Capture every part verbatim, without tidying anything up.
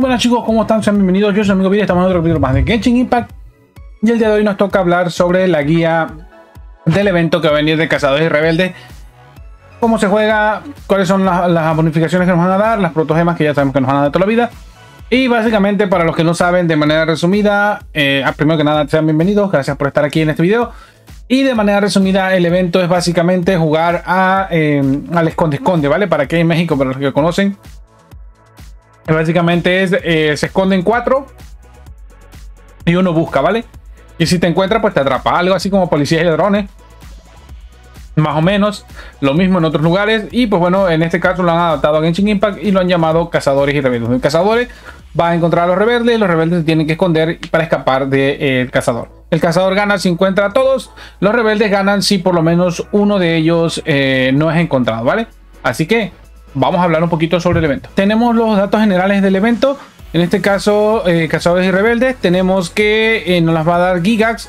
Hola chicos, ¿cómo están? Sean bienvenidos, yo soy amigo Piri, estamos en otro capítulo más de Genshin Impact. Y el día de hoy nos toca hablar sobre la guía del evento que va a venir de Cazadores y Rebeldes. Cómo se juega, cuáles son las, las bonificaciones que nos van a dar, las protogemas que ya sabemos que nos van a dar toda la vida. Y básicamente, para los que no saben, de manera resumida, eh, primero que nada sean bienvenidos, gracias por estar aquí en este video. Y de manera resumida, el evento es básicamente jugar a, eh, al esconde-esconde, ¿vale? Para que en México, para los que conocen. Básicamente es, eh, se esconden cuatro y uno busca, ¿vale? Y si te encuentra, pues te atrapa, algo así como policías y ladrones. Más o menos, lo mismo en otros lugares. Y pues bueno, en este caso lo han adaptado a Genshin Impact y lo han llamado Cazadores y Rebeldes. El cazador va a encontrar a los rebeldes y los rebeldes se tienen que esconder para escapar del eh, cazador. El cazador gana si encuentra a todos, los rebeldes ganan si por lo menos uno de ellos eh, no es encontrado, ¿vale? Así que vamos a hablar un poquito sobre el evento. Tenemos los datos generales del evento. En este caso, eh, Cazadores y Rebeldes. Tenemos que eh, nos las va a dar Gigax,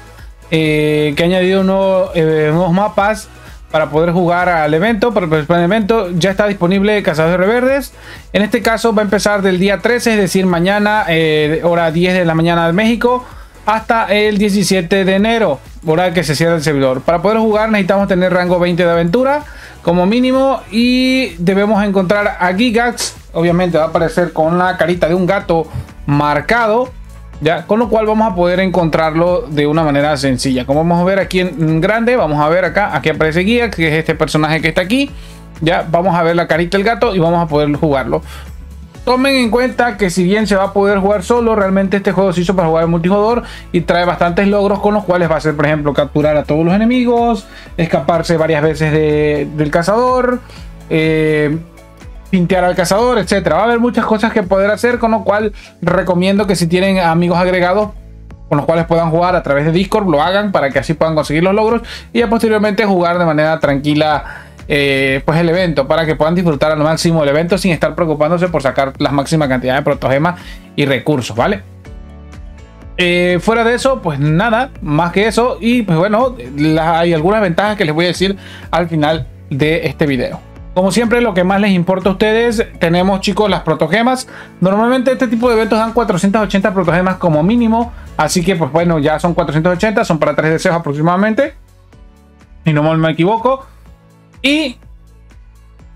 eh, que ha añadido uno, eh, unos mapas para poder jugar al evento. Para el evento ya está disponible Cazadores y Rebeldes. En este caso va a empezar del día trece, es decir, mañana, eh, hora diez de la mañana de México, hasta el diecisiete de enero, hora que se cierra el servidor. Para poder jugar necesitamos tener rango veinte de aventura como mínimo y debemos encontrar a Gigax. Obviamente va a aparecer con la carita de un gato marcado, ya, con lo cual vamos a poder encontrarlo de una manera sencilla. Como vamos a ver aquí en grande, vamos a ver acá, aquí aparece Gigax, que es este personaje que está aquí, ya, vamos a ver la carita del gato y vamos a poder jugarlo. Tomen en cuenta que si bien se va a poder jugar solo, realmente este juego se hizo para jugar en multijugador y trae bastantes logros con los cuales va a ser, por ejemplo, capturar a todos los enemigos, escaparse varias veces de, del cazador, eh, pintear al cazador, etcétera. Va a haber muchas cosas que poder hacer, con lo cual recomiendo que si tienen amigos agregados con los cuales puedan jugar a través de Discord, lo hagan para que así puedan conseguir los logros y ya posteriormente jugar de manera tranquila. Eh, pues el evento, para que puedan disfrutar al máximo el evento sin estar preocupándose por sacar las máximas cantidades de protogemas y recursos, ¿vale? Eh, fuera de eso, pues nada, más que eso. Y pues bueno, la, hay algunas ventajas que les voy a decir al final de este video. Como siempre, lo que más les importa a ustedes, tenemos chicos las protogemas. Normalmente este tipo de eventos dan cuatrocientas ochenta protogemas como mínimo. Así que pues bueno, ya son cuatrocientas ochenta, son para tres deseos aproximadamente. Y no me equivoco. Y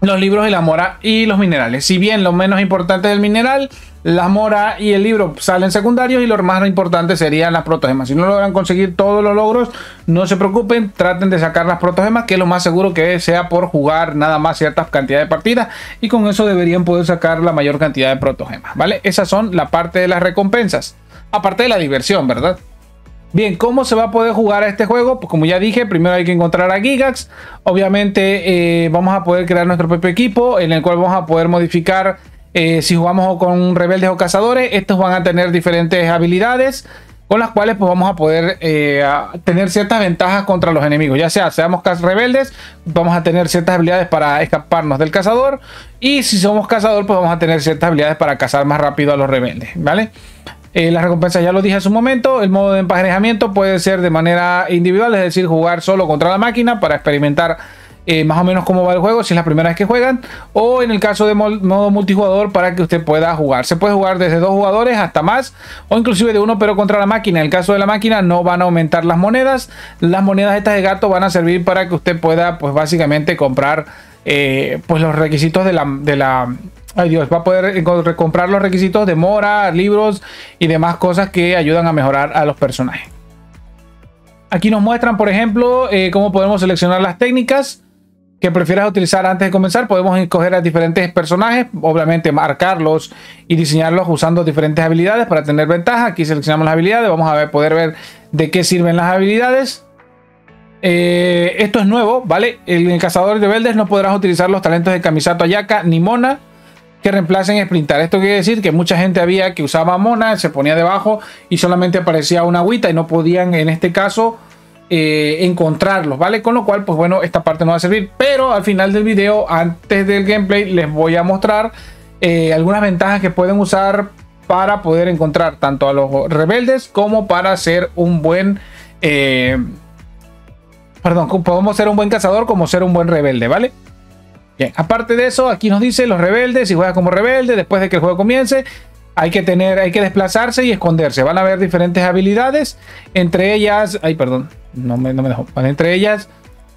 los libros y la mora y los minerales. Si bien lo menos importante del mineral, la mora y el libro salen secundarios y lo más importante serían las protogemas. Si no logran conseguir todos los logros, no se preocupen, traten de sacar las protogemas, que es lo más seguro que sea por jugar nada más ciertas cantidades de partidas, y con eso deberían poder sacar la mayor cantidad de protogemas, ¿vale? Esas son la parte de las recompensas, aparte de la diversión, ¿verdad? Bien, ¿cómo se va a poder jugar a este juego? Pues como ya dije, primero hay que encontrar a Gigax. Obviamente eh, vamos a poder crear nuestro propio equipo en el cual vamos a poder modificar eh, si jugamos con rebeldes o cazadores. Estos van a tener diferentes habilidades con las cuales pues, vamos a poder eh, tener ciertas ventajas contra los enemigos. Ya sea, seamos rebeldes, vamos a tener ciertas habilidades para escaparnos del cazador. Y si somos cazador, pues vamos a tener ciertas habilidades para cazar más rápido a los rebeldes, ¿vale? Eh, las recompensas ya lo dije hace un momento. El modo de emparejamiento puede ser de manera individual, es decir, jugar solo contra la máquina para experimentar eh, más o menos cómo va el juego, si es la primera vez que juegan, o en el caso de modo multijugador para que usted pueda jugar. Se puede jugar desde dos jugadores hasta más, o inclusive de uno pero contra la máquina. En el caso de la máquina no van a aumentar las monedas. Las monedas estas de gato van a servir para que usted pueda pues básicamente comprar eh, pues los requisitos de la... De la Ay Dios, va a poder comprar los requisitos de mora, libros y demás cosas que ayudan a mejorar a los personajes. Aquí nos muestran, por ejemplo, eh, cómo podemos seleccionar las técnicas que prefieras utilizar antes de comenzar. Podemos escoger a diferentes personajes, obviamente marcarlos y diseñarlos usando diferentes habilidades para tener ventaja. Aquí seleccionamos las habilidades, vamos a ver, poder ver de qué sirven las habilidades. Eh, esto es nuevo, ¿vale? En el Cazador de Rebeldes no podrás utilizar los talentos de Kamisato Ayaka ni Mona, que reemplacen sprintar. Esto quiere decir que mucha gente había que usaba Mona, se ponía debajo y solamente aparecía una agüita y no podían en este caso eh, encontrarlos, ¿vale? Con lo cual, pues bueno, esta parte no va a servir, pero al final del video, antes del gameplay, les voy a mostrar eh, algunas ventajas que pueden usar para poder encontrar tanto a los rebeldes como para hacer un buen... Eh, perdón, podemos ser un buen cazador como ser un buen rebelde, ¿vale? Bien, aparte de eso, aquí nos dice los rebeldes, si juegas como rebelde, después de que el juego comience, Hay que tener, hay que desplazarse y esconderse. Van a haber diferentes habilidades. Entre ellas, ay, perdón, no me, no me dejó. Bueno, entre ellas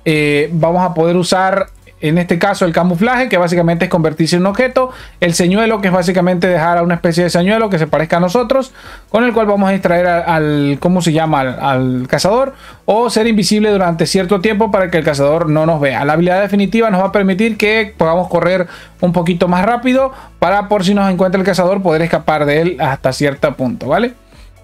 eh, vamos a poder usar, en este caso, el camuflaje, que básicamente es convertirse en un objeto. El señuelo, que es básicamente dejar a una especie de señuelo que se parezca a nosotros, con el cual vamos a distraer al, al ¿cómo se llama? Al, al cazador. O ser invisible durante cierto tiempo para que el cazador no nos vea. La habilidad definitiva nos va a permitir que podamos correr un poquito más rápido para, por si nos encuentra el cazador, poder escapar de él hasta cierto punto, ¿vale?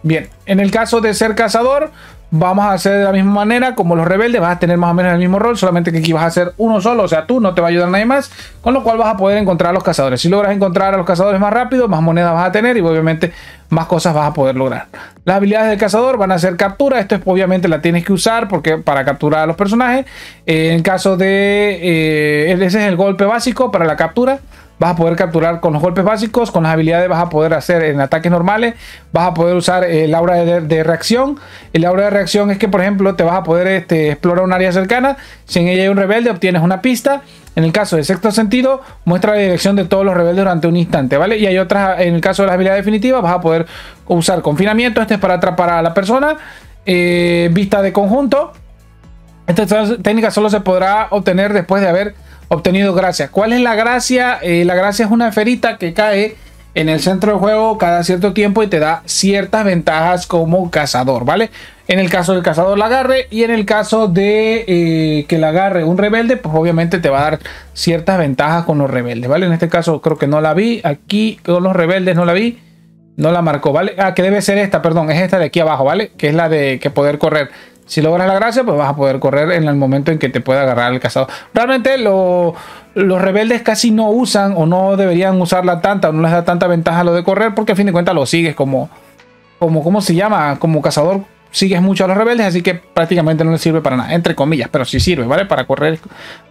Bien, en el caso de ser cazador, vamos a hacer de la misma manera como los rebeldes. Vas a tener más o menos el mismo rol, solamente que aquí vas a hacer uno solo, o sea, tú no te va a ayudar nadie más, con lo cual vas a poder encontrar a los cazadores. Si logras encontrar a los cazadores más rápido, más monedas vas a tener y obviamente más cosas vas a poder lograr. Las habilidades del cazador van a ser captura. Esto es, obviamente la tienes que usar porque para capturar a los personajes. Eh, en caso de... Eh, ese es el golpe básico para la captura. Vas a poder capturar con los golpes básicos. Con las habilidades vas a poder hacer en ataques normales. Vas a poder usar el aura de, de reacción. El aura de reacción es que, por ejemplo, te vas a poder este, explorar un área cercana. Si en ella hay un rebelde, obtienes una pista. En el caso del sexto sentido, muestra la dirección de todos los rebeldes durante un instante, ¿vale? Y hay otras, en el caso de las habilidades definitivas, vas a poder usar confinamiento. Este es para atrapar a la persona. Eh, vista de conjunto. Esta técnica solo se podrá obtener después de haber obtenido gracias. ¿Cuál es la gracia? Eh, la gracia es una esferita que cae en el centro del juego cada cierto tiempo y te da ciertas ventajas como cazador, ¿vale? En el caso del cazador la agarre, y en el caso de eh, que la agarre un rebelde, pues obviamente te va a dar ciertas ventajas con los rebeldes, ¿vale? En este caso creo que no la vi, aquí con los rebeldes no la vi, no la marcó, ¿vale? Ah, que debe ser esta, perdón, es esta de aquí abajo, ¿vale? Que es la de que poder correr. Si logras la gracia, pues vas a poder correr en el momento en que te pueda agarrar el cazador. Realmente lo, los rebeldes casi no usan o no deberían usarla tanta, o no les da tanta ventaja lo de correr, porque a fin de cuentas lo sigues como, como ¿cómo se llama? Como cazador sigues mucho a los rebeldes, así que prácticamente no les sirve para nada, entre comillas, pero sí sirve, ¿vale? Para correr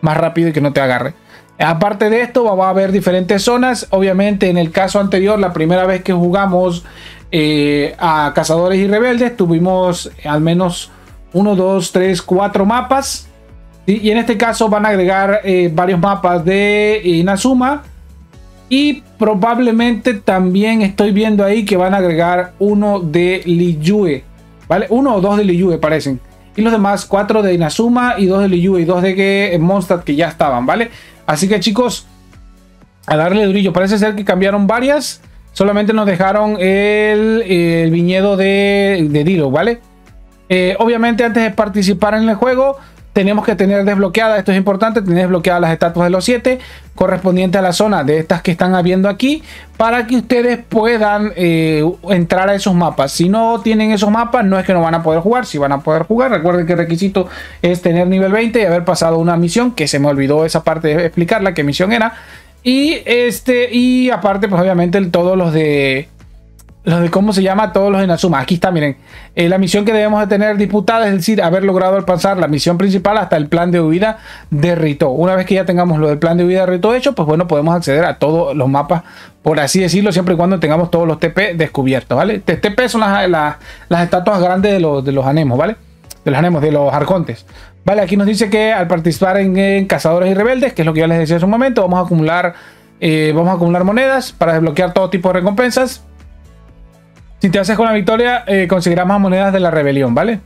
más rápido y que no te agarre. Aparte de esto, va a haber diferentes zonas. Obviamente, en el caso anterior, la primera vez que jugamos eh, a Cazadores y Rebeldes, tuvimos al menos uno, dos, tres, cuatro mapas. Y en este caso van a agregar eh, varios mapas de Inazuma. Y probablemente también estoy viendo ahí que van a agregar uno de Liyue, ¿vale? Uno o dos de Liyue parecen. Y los demás, cuatro de Inazuma y dos de Liyue y dos de Mondstadt, que ya estaban, ¿vale? Así que, chicos, a darle durillo. Parece ser que cambiaron varias. Solamente nos dejaron el, el viñedo de, de Dilo, ¿vale? Eh, obviamente, antes de participar en el juego, tenemos que tener desbloqueadas, esto es importante, tener desbloqueadas las estatuas de los siete correspondientes a la zona de estas que están habiendo aquí, para que ustedes puedan eh, entrar a esos mapas. Si no tienen esos mapas, no es que no van a poder jugar, si van a poder jugar. Recuerden que el requisito es tener nivel veinte y haber pasado una misión, que se me olvidó esa parte de explicarla, qué misión era. Y este, y aparte, pues obviamente, el, todos los de... Los de cómo se llama, todos los de Inazuma. Aquí está, miren. Eh, la misión que debemos de tener disputada, es decir, haber logrado alcanzar la misión principal hasta el plan de huida de Rito. Una vez que ya tengamos lo del plan de huida de Rito hecho, pues bueno, podemos acceder a todos los mapas, por así decirlo, siempre y cuando tengamos todos los T P descubiertos, ¿vale? T P son las, las, las estatuas grandes de los, de los anemos, ¿vale? De los anemos, de los arcontes. Vale, aquí nos dice que al participar en, en Cazadores y Rebeldes, que es lo que yo les decía hace un momento, vamos a acumular, eh, vamos a acumular monedas para desbloquear todo tipo de recompensas. Si te haces con la victoria, eh, conseguirás más monedas de la rebelión, ¿vale?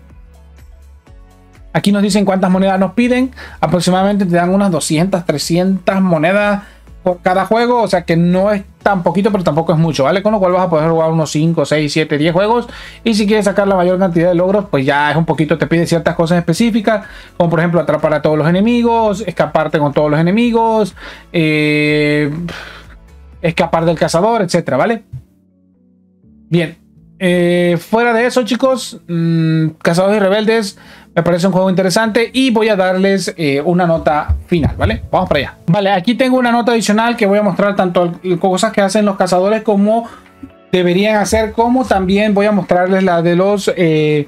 Aquí nos dicen cuántas monedas nos piden. Aproximadamente te dan unas doscientas, trescientas monedas por cada juego. O sea que no es tan poquito, pero tampoco es mucho, ¿vale? Con lo cual vas a poder jugar unos cinco, seis, siete, diez juegos. Y si quieres sacar la mayor cantidad de logros, pues ya es un poquito, te pide ciertas cosas específicas. Como por ejemplo, atrapar a todos los enemigos, escaparte con todos los enemigos, eh, escapar del cazador, etcétera, ¿vale? Bien. Eh, fuera de eso, chicos, mmm, Cazadores y Rebeldes me parece un juego interesante y voy a darles eh, una nota final, ¿vale? Vamos para allá. Vale, aquí tengo una nota adicional que voy a mostrar tanto cosas que hacen los cazadores como deberían hacer, como también voy a mostrarles la de los... Eh,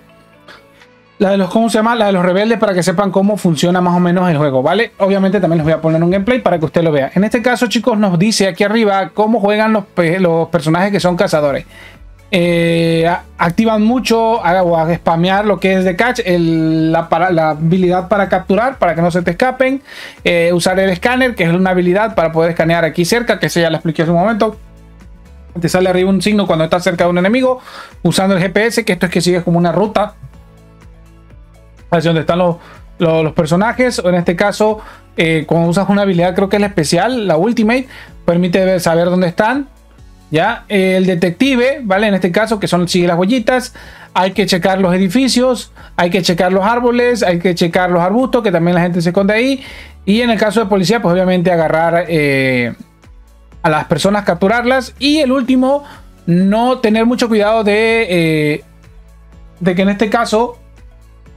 La de los, ¿cómo se llama? La de los rebeldes, para que sepan cómo funciona más o menos el juego, ¿vale? Obviamente también les voy a poner un gameplay para que usted lo vea. En este caso, chicos, nos dice aquí arriba cómo juegan los, los personajes que son cazadores. Eh, activan mucho a, a spamear lo que es The Catch, el, la, para, la habilidad para capturar, para que no se te escapen. Eh, usar el escáner, que es una habilidad para poder escanear aquí cerca, que eso ya lo expliqué hace un momento. Te sale arriba un signo cuando estás cerca de un enemigo usando el G P S, que esto es que sigues como una ruta hacia donde están los, los, los personajes, o en este caso eh, cuando usas una habilidad, creo que es la especial, la Ultimate, permite ver, saber dónde están. Ya, el detective, ¿vale? En este caso, que son sigue las huellitas, hay que checar los edificios, hay que checar los árboles, hay que checar los arbustos, que también la gente se esconde ahí. Y en el caso de policía, pues obviamente agarrar eh, a las personas, capturarlas. Y el último, no tener mucho cuidado de, eh, de que en este caso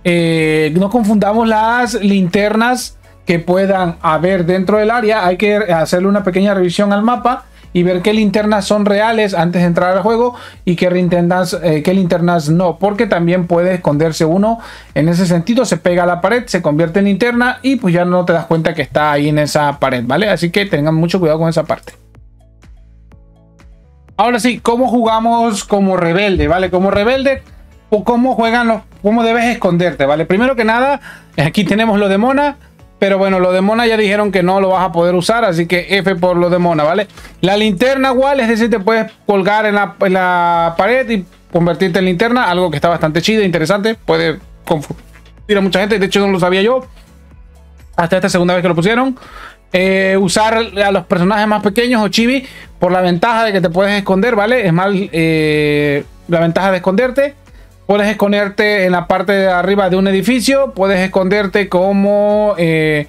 eh, no confundamos las linternas que puedan haber dentro del área. Hay que hacerle una pequeña revisión al mapa y ver qué linternas son reales antes de entrar al juego y qué linternas, eh, qué linternas no, porque también puede esconderse uno en ese sentido, se pega a la pared, se convierte en linterna y pues ya no te das cuenta que está ahí en esa pared, ¿vale? Así que tengan mucho cuidado con esa parte. Ahora sí, ¿cómo jugamos como rebelde, ¿vale? Como rebelde, o cómo juegan los, cómo debes esconderte, ¿vale? Primero que nada, aquí tenemos lo de Mona. Pero bueno, lo de Mona ya dijeron que no lo vas a poder usar, así que F por lo de Mona, ¿vale? La linterna igual, es decir, te puedes colgar en la, en la pared y convertirte en linterna, algo que está bastante chido, interesante, puede confundir a mucha gente, de hecho no lo sabía yo, hasta esta segunda vez que lo pusieron. Eh, usar a los personajes más pequeños o chibi por la ventaja de que te puedes esconder, ¿vale? Es más, eh, la ventaja de esconderte. Puedes esconderte en la parte de arriba de un edificio. Puedes esconderte como eh,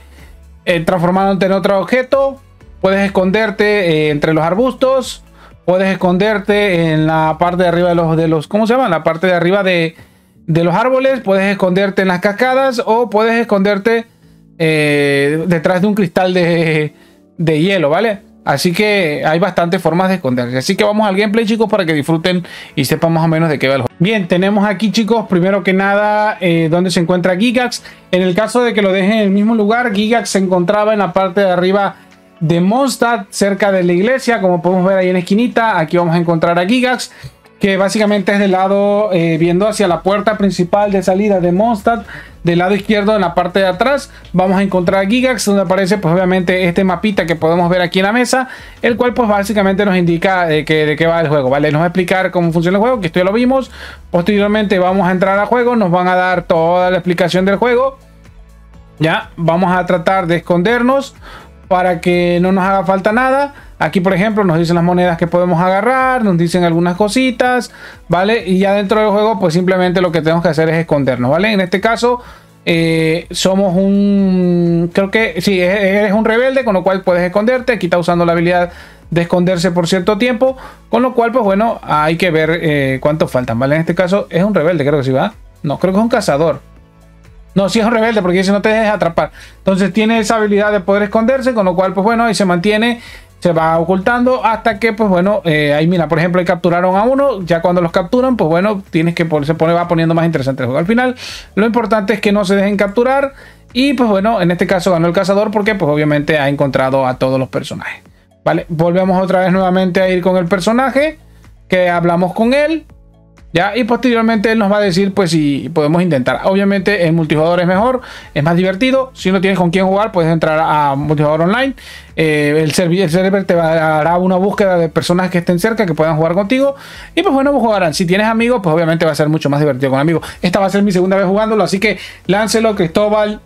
eh, transformándote en otro objeto. Puedes esconderte eh, entre los arbustos. Puedes esconderte en la parte de arriba de los... De los ¿cómo se llama? La parte de arriba de, de los árboles. Puedes esconderte en las cascadas. O puedes esconderte eh, detrás de un cristal de, de hielo, ¿vale? Así que hay bastantes formas de esconderse. Así que vamos al gameplay, chicos, para que disfruten y sepan más o menos de qué va el juego. Bien, tenemos aquí, chicos, primero que nada, eh, donde se encuentra Gigax. En el caso de que lo dejen en el mismo lugar, Gigax se encontraba en la parte de arriba de Mondstadt, cerca de la iglesia. Como podemos ver ahí en la esquinita, aquí vamos a encontrar a Gigax, que básicamente es del lado, eh, viendo hacia la puerta principal de salida de Mondstadt, del lado izquierdo en la parte de atrás, vamos a encontrar a Gigax, donde aparece pues obviamente este mapita que podemos ver aquí en la mesa, el cual pues básicamente nos indica eh, que, de qué va el juego, ¿vale? Nos va a explicar cómo funciona el juego, que esto ya lo vimos, posteriormente vamos a entrar al juego, nos van a dar toda la explicación del juego, ya, vamos a tratar de escondernos para que no nos haga falta nada. Aquí, por ejemplo, nos dicen las monedas que podemos agarrar, nos dicen algunas cositas, ¿vale? Y ya dentro del juego, pues simplemente lo que tenemos que hacer es escondernos, ¿vale? En este caso, eh, somos un... Creo que sí, eres un rebelde, con lo cual puedes esconderte. Aquí está usando la habilidad de esconderse por cierto tiempo, con lo cual, pues bueno, hay que ver eh, cuántos faltan, ¿vale? En este caso, es un rebelde, creo que sí, ¿va? No, creo que es un cazador. No, si sí es un rebelde, porque dice no te dejes atrapar. Entonces tiene esa habilidad de poder esconderse, con lo cual, pues bueno, ahí se mantiene... Se va ocultando hasta que, pues bueno, eh, ahí mira, por ejemplo, ahí capturaron a uno. Ya cuando los capturan, pues bueno, tienes que se pone, va poniendo más interesante el juego. Al final, lo importante es que no se dejen capturar. Y pues bueno, en este caso ganó el cazador porque, pues obviamente, ha encontrado a todos los personajes. Vale, volvemos otra vez nuevamente a ir con el personaje, que hablamos con él. Ya, y posteriormente él nos va a decir pues si podemos intentar. Obviamente el multijugador es mejor, es más divertido. Si no tienes con quién jugar, puedes entrar a multijugador online. eh, el, server, el server te va, hará una búsqueda de personas que estén cerca, que puedan jugar contigo. Y pues bueno, jugarán. Si tienes amigos, pues obviamente va a ser mucho más divertido con amigos. Esta va a ser mi segunda vez jugándolo, así que Láncelo, Cristóbal,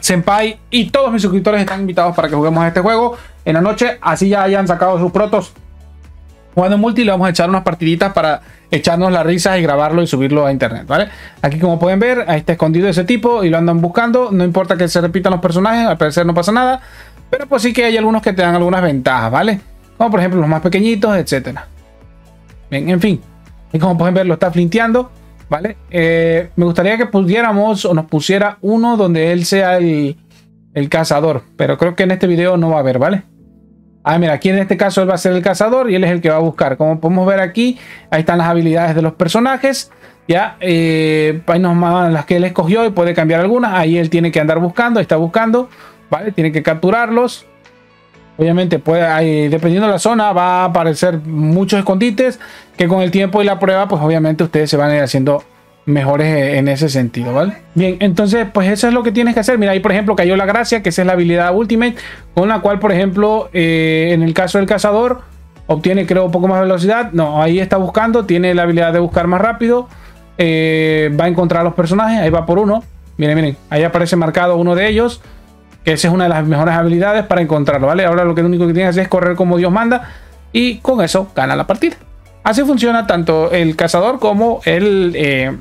Senpai y todos mis suscriptores están invitados para que juguemos este juego en la noche. Así ya hayan sacado sus protos jugando en multi, le vamos a echar unas partiditas para echarnos las risas y grabarlo y subirlo a internet, ¿vale? Aquí, como pueden ver, ahí está escondido ese tipo y lo andan buscando. No importa que se repitan los personajes, al parecer no pasa nada, pero pues sí que hay algunos que te dan algunas ventajas, ¿vale? Como por ejemplo los más pequeñitos, etcétera. Bien, en fin. Y como pueden ver, lo está flinteando, ¿vale? Eh, me gustaría que pudiéramos o nos pusiera uno donde él sea el, el cazador, pero creo que en este video no va a haber, ¿vale? Ah, mira, aquí en este caso él va a ser el cazador y él es el que va a buscar. Como podemos ver aquí, ahí están las habilidades de los personajes. Ya, eh, ahí nos mandan las que él escogió y puede cambiar algunas. Ahí él tiene que andar buscando, está buscando, ¿vale? Tiene que capturarlos. Obviamente, puede, ahí, dependiendo de la zona, va a aparecer muchos escondites que con el tiempo y la prueba, pues obviamente ustedes se van a ir haciendo mejores en ese sentido, ¿vale? Bien, entonces, pues eso es lo que tienes que hacer. Mira, ahí por ejemplo cayó la gracia, que esa es la habilidad Ultimate, con la cual, por ejemplo, eh, en el caso del cazador, Obtiene, creo, un poco más de velocidad. No, ahí está buscando. Tiene la habilidad de buscar más rápido. Eh, va a encontrar a los personajes. Ahí va por uno. Miren, miren. Ahí aparece marcado uno de ellos. Que esa es una de las mejores habilidades para encontrarlo, ¿vale? Ahora lo que único que tiene que hacer es correr como Dios manda. Y con eso gana la partida. Así funciona tanto el cazador como el, eh,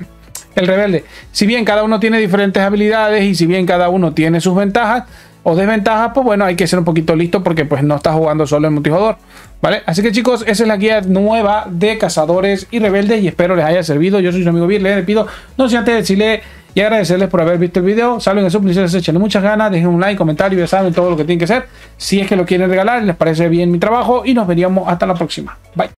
el rebelde. Si bien cada uno tiene diferentes habilidades y si bien cada uno tiene sus ventajas o desventajas, pues bueno, hay que ser un poquito listo porque pues no estás jugando solo en multijugador, ¿vale? Así que chicos, esa es la guía nueva de Cazadores y Rebeldes y espero les haya servido. Yo soy su amigo Vir, les pido no sé antes de decirle y agradecerles por haber visto el video. Salven a su publicidad, se echenle muchas ganas, dejen un like, comentario, ya saben todo lo que tienen que hacer. Si es que lo quieren regalar, les parece bien mi trabajo y nos veríamos hasta la próxima. Bye.